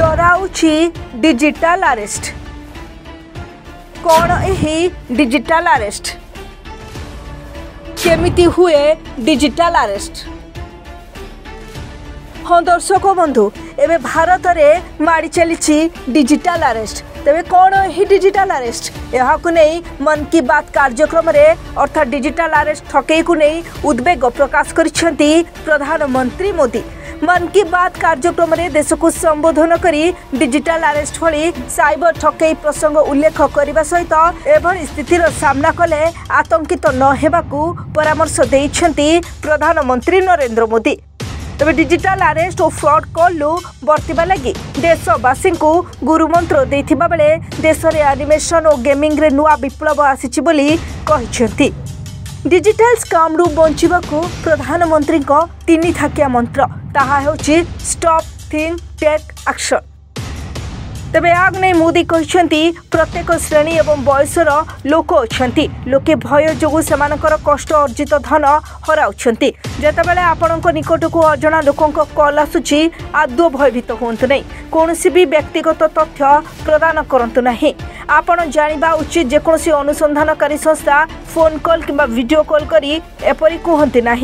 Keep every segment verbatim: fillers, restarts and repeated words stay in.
डराउछि digital arrest. कौन digital arrest? केमिति हुए डिजिटल अरेस्ट? हाँ दर्शक बंधु, एबे भारत में माड़ी चली डिजिटल अरेस्ट। तेबे कौन ही डिजिटल अरेस्ट? यहाँ को नहीं मन की बात कार्यक्रम में अर्थात डिजिटल अरेस्ट ठकई को नहीं उद्वेग प्रकाश करिसेंती प्रधानमंत्री मोदी। मन की बात कार्यक्रम में देश को संबोधन करी डिजिटल अरेस्ट भली साइबर ठकई प्रसंग उल्लेख करने सहित एभली स्थितिर सामना कले आतंकित न हेबाकू परामर्श देइछंती प्रधानमंत्री नरेंद्र मोदी। तबे डिजिटल अरेस्ट और फ्रॉड कॉल लु बर्तवा लगी देशवासी को गुरुमंत्र देथिबा बेले देश में एनिमेशन और गेमिंग रे नुआ विप्लव आसीछि बोली कहिसेंती। डिजिटल स्कैम रु बंचिबाकू प्रधानमंत्री को तीन थाकिया मंत्र ताहा होछि स्टॉप थिंक टेक एक्शन। तेबे आगे मोदी कहते प्रत्येक श्रेणी एवं बयसर लोक अच्छा लोके भय जो से कष्ट अर्जित धन हराउंट जितेबाला आपण निकट को अजा लोक कल आसूँ आदौ भयभीत हूँ ना कौन भी व्यक्तिगत तथ्य प्रदान करूँ ना। आपण जाना उचित जेकोसी अनुसंधानकारी संस्था फोन कॉल किंबा वीडियो कॉल करी एपरी कहती ना।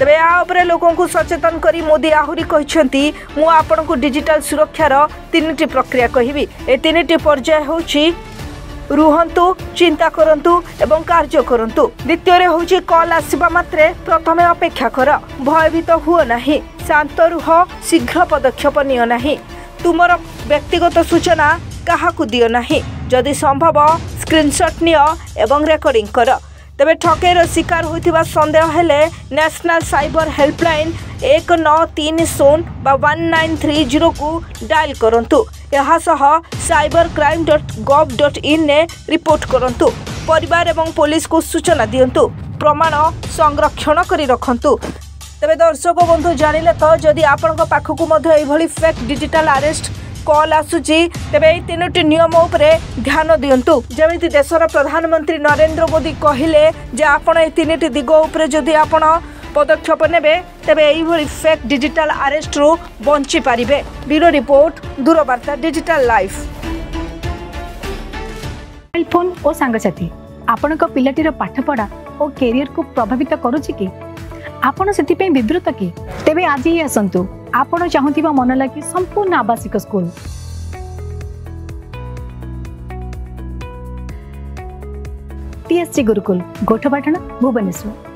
तेबे या लोगों को सचेतन करी मोदी आहुरी कहते मु आपण को डिजिटल सुरक्षार तीन टी प्रक्रिया कहबी। ए तीन टी पर्याय होछि रुहंतु, चिंता करंतु एवं कार्य करंतु। द्वितीय होछि कॉल आसीबा मात्रे प्रथमे अपेक्षा कर, भयभीत हुओ नाही, शांत रुह, शीघ्र पदक्षेप नियो नाही, तुमर व्यक्तिगत सूचना काहाकू दियो नाही, जदि संभव स्क्रीनशॉट नियो एवं रेकॉर्डिंग कर। तेबे ठकेर शिकार होइथिबा संदेह हेले नेशनल साइबर हेल्पलाइन एक नौ तीन शून्य बा वन नाइन थ्री जीरो को डायल करंतु। यहाँ सह cyber crime dot gov dot in ने रिपोर्ट करंतु। परिवार एवं पुलिस को सूचना दियंतु, प्रमाण संरक्षण करी रखंतु। तेबे दर्शक बंधु जानिले तो जदि आपनका पाखकू मध्ये एई भली फेक डिजिटल अरेस्ट कॉल आसूची तेबे तीनोटी नियम उपरे ध्यान दियंतु। जेमिति देशर प्रधानमंत्री नरेंद्र मोदी कहिले जे आपण ए तीनोटी दिग उपरे जदि आपण पदक्षेप नेबे तेबे एई भली फेक डिजिटल अरेस्ट रु बंची पारिबे। ब्यूरो रिपोर्ट, दूरवार्ता डिजिटल लाइफ। मोबाइल फोन ओ सांगसाथी आपणक पिलाटीर पाठपढ़ा ओ करियर को प्रभावित करूची कि आपण सेति पे विद्रुत कि तेबे आज ही आसंतु आपण चाहूथिबा मन लागि संपूर्ण आवासिक स्कूल। टीएससी गुरुकुल, गोठपाटण, भुवनेश्वर।